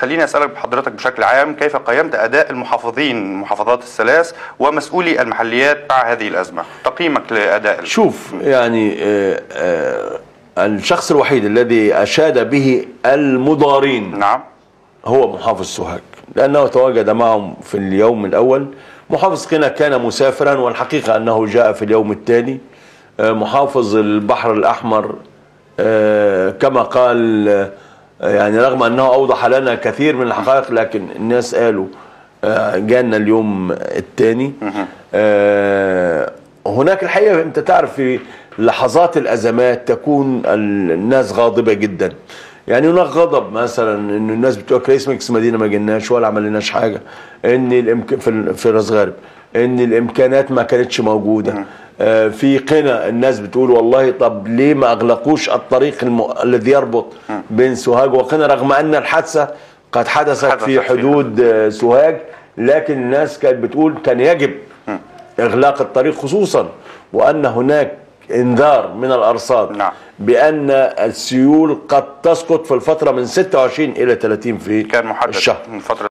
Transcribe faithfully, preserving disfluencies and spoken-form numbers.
خليني أسألك بحضرتك بشكل عام، كيف قيمت أداء المحافظين محافظات الثلاث ومسؤولي المحليات مع هذه الأزمة؟ تقييمك لأداء شوف يعني آآ آآ الشخص الوحيد الذي أشاد به المضارين نعم هو محافظ سوهاج، لأنه تواجد معهم في اليوم الأول. محافظ قنا كان مسافرا، والحقيقة أنه جاء في اليوم الثاني. محافظ البحر الأحمر كما قال، يعني رغم أنه أوضح لنا كثير من الحقائق، لكن الناس قالوا جانا اليوم الثاني. هناك الحقيقة أنت تعرف في لحظات الأزمات تكون الناس غاضبة جدا، يعني هناك غضب مثلا ان الناس بتقول رئيس مجلس المدينه ما جيناش ولا عملناش حاجه، ان الامك... في, في راس غارب ان الامكانات ما كانتش موجوده، آه في قنا الناس بتقول والله طب ليه ما اغلقوش الطريق الم... الذي يربط بين سوهاج وقنا، رغم ان الحادثه قد حدثت في حدود سوهاج، لكن الناس كانت بتقول كان يجب اغلاق الطريق، خصوصا وان هناك انذار من الارصاد نعم. بان السيول قد تسقط في الفتره من ستة وعشرين الى ثلاثين في كان محدد الشهر.